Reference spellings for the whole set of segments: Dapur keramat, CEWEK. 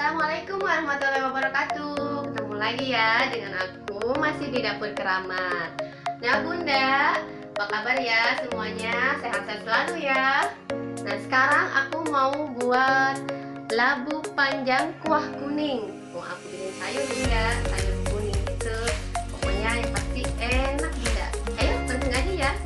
Assalamualaikum warahmatullahi wabarakatuh. Ketemu lagi ya dengan aku masih di dapur keramat. Nah bunda, apa kabar ya semuanya? Sehat-sehat selalu ya. Nah sekarang aku mau buat labu panjang kuah kuning. Wah aku bikin sayur ya, sayur kuning itu pokoknya yang pasti enak bunda. Ayo langsung aja ya.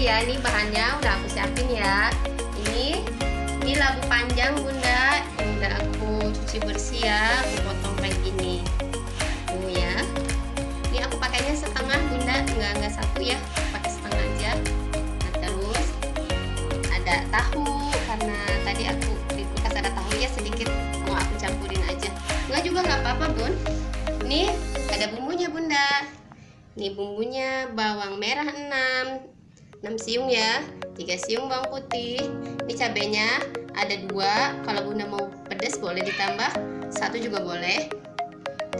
Ya, ini bahannya udah aku siapin ya. Ini labu panjang bunda, ini udah aku cuci bersih ya, aku potong kayak gini. Tuh ya. Ini aku pakainya setengah bunda, enggak satu ya, pakai setengah aja. Nah, terus ada tahu karena tadi aku di kulkas ada tahu ya sedikit, mau aku campurin aja. Enggak apa-apa bun. Ini ada bumbunya bunda. Ini bumbunya bawang merah 6 siung ya, 3 siung bawang putih. Ini cabenya ada 2, kalau bunda mau pedas boleh ditambah 1 juga boleh.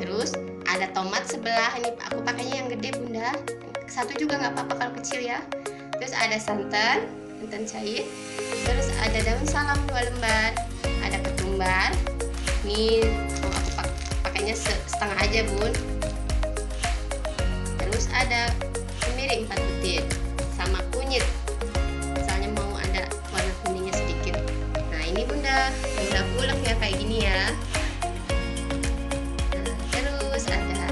Terus ada tomat sebelah, ini aku pakainya yang gede bunda, 1 juga nggak apa-apa kalau kecil ya. Terus ada santan cair, terus ada daun salam 2 lembar, ada ketumbar. Ini aku pakainya setengah aja bun. Terus ada kemiri 4 butir sama kunyit, misalnya mau ada warna kuningnya sedikit. Nah ini bunda bulek ya kayak gini ya. Nah, terus ada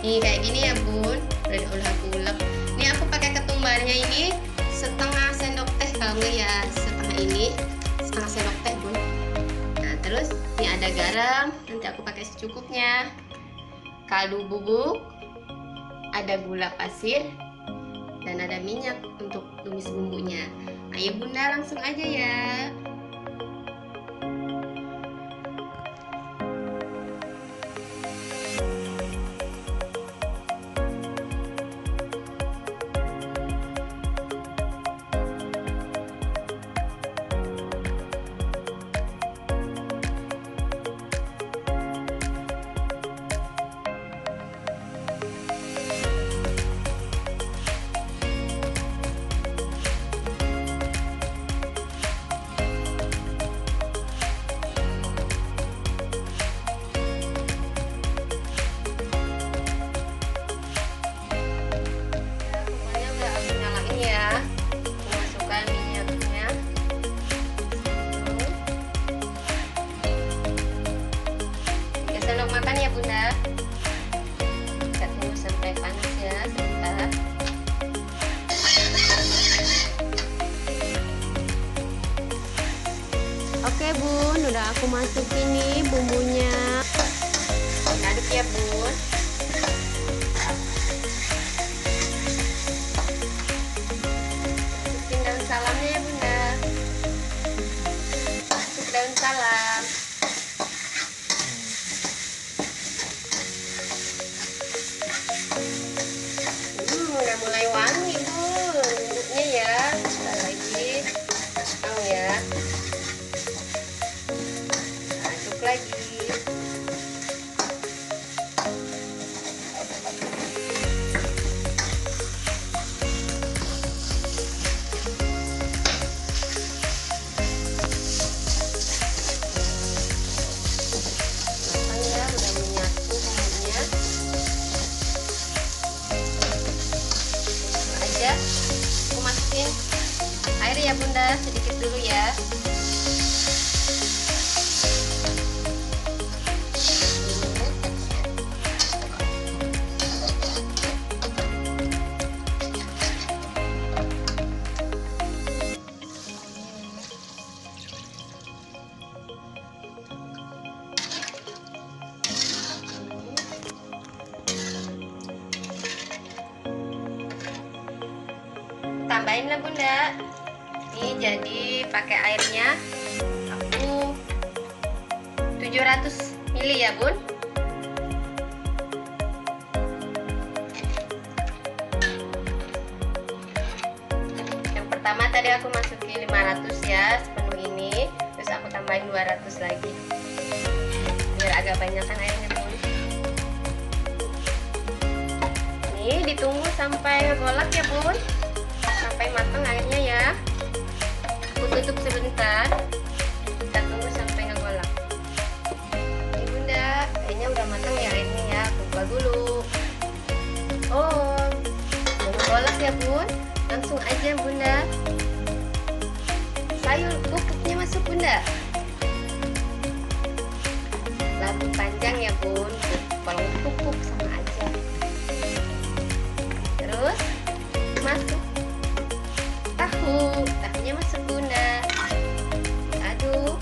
ini kayak gini ya bun, udah bulek. Ini aku pakai ketumbarnya ini setengah sendok teh, kalau nggak ya setengah sendok teh bun. Nah terus ini ada garam, nanti aku pakai secukupnya. Kaldu bubuk, ada gula pasir, dan ada minyak untuk tumis bumbunya. Ayo bunda langsung aja ya. Oke bun, udah aku masukin nih bumbunya. Aduk ya bun. Masukin daun salamnya ya bunda. Masuk daun salam. Udah mulai wangi bun bumbunya ya. Sekali lagi. Ya. lagi. Air ya bunda, sedikit dulu ya. Tambahinlah bunda. Ini jadi pakai airnya aku 700 ml ya bun. Yang pertama tadi aku masukin 500 ya sepenuh ini, terus aku tambahin 200 lagi biar agak banyakan airnya bun. Ini ditunggu sampai golek ya bun, sampai matang airnya ya. Tutup sebentar, kita tunggu sampai ngegolak. Ini bunda, kayaknya udah matang ya airnya ya. Buka dulu. Oh, mau ngegolak ya bun? Langsung aja bunda. Sayur bubuknya masuk bunda. Labu panjang ya bun. Kalau bubuk sama aja. Terus masuk tahu. Tahunya masuk bunda. Aduh.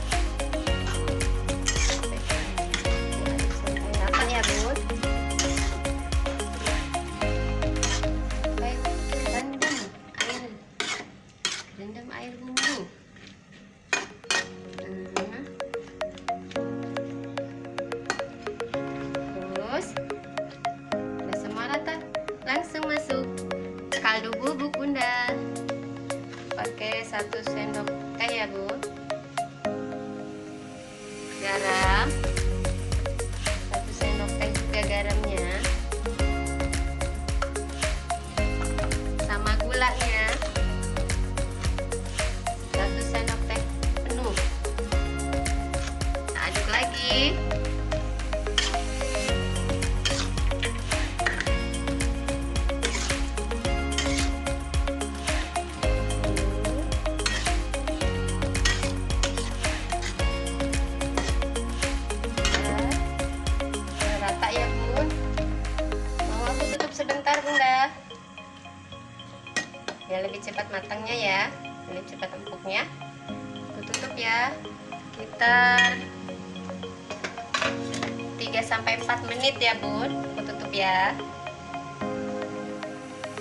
Makan ya bun. Rendam air bumbu. Terus udah semua rata, langsung masuk kaldu bubuk bunda. Pakai 1 sendok teh ya bun, garam 1 sendok teh juga garamnya, sama gulanya 1 sendok teh penuh. Nah, aduk lagi. Ya, lebih cepat matangnya ya, lebih cepat empuknya. Aku tutup ya, sekitar 3-4 menit ya bun. Aku tutup ya.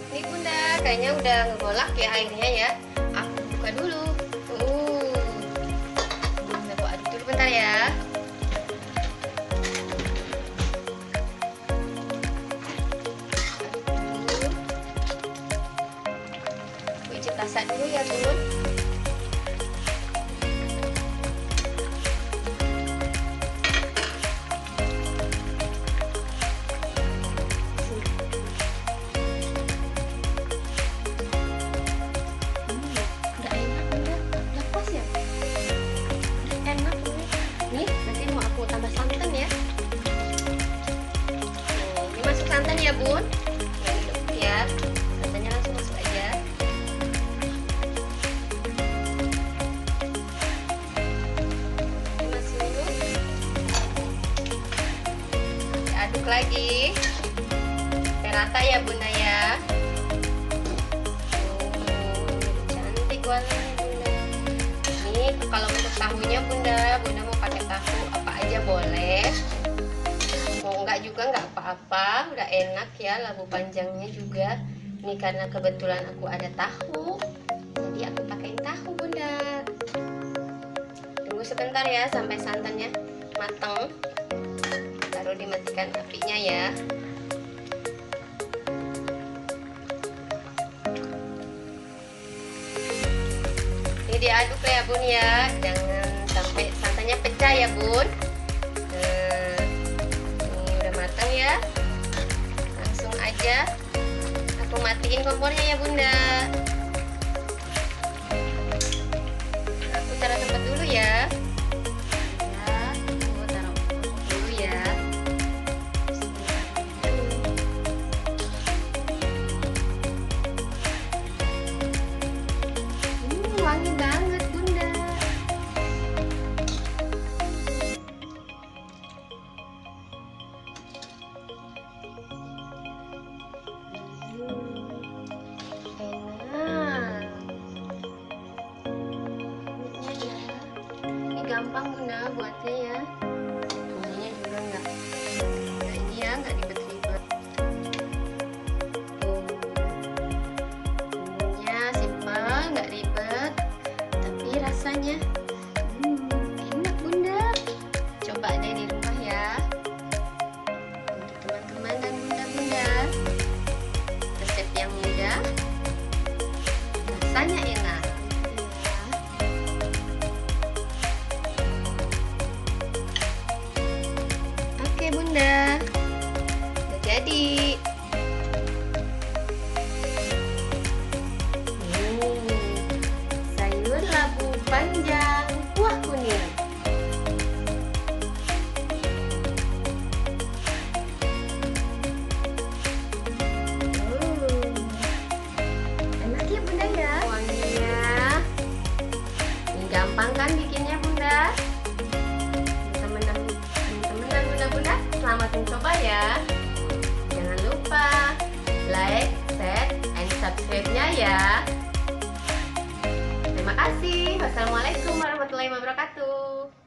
Ini bunda, kayaknya udah ngegolak ya airnya ya. Aku buka dulu. Bunda, aku aduk dulu bentar ya. Masak dulu ya bun. Udah enak bunda, udah pas ya. Udah enak bunda. Nih nanti mau aku tambah santan ya. Ini masuk santan ya bun. Ya. Lagi rata ya bunda ya. Cantik warnanya bunda. Ini kalau untuk tahunya bunda mau pakai tahu apa aja boleh, mau enggak juga enggak apa-apa. Udah enak ya, labu panjangnya juga. Ini karena kebetulan aku ada tahu, jadi aku pakai tahu bunda. Tunggu sebentar ya sampai santannya mateng, baru dimatikan apinya ya. Ini diaduk ya bun ya, jangan sampai santannya pecah ya bun. kompornya ya Bunda. Kita taruh tempat dulu ya. Gampang Bunda buatnya ya. Bumbunya juga nggak dibet-ribet. Tuh, bumbunya simpel, nggak ribet, tapi rasanya enak Bunda. Coba deh di rumah ya. Untuk teman-teman dan bunda-bunda, resep yang mudah, rasanya enak. Bunda, udah jadi. Sayur labu panjang kuah kuning. Enak ya Bunda ya. Kuahnya ini gampang kan bikinnya Bunda. Selamat mencoba ya. Jangan lupa like, share, and subscribe-nya ya. Terima kasih. Wassalamualaikum warahmatullahi wabarakatuh.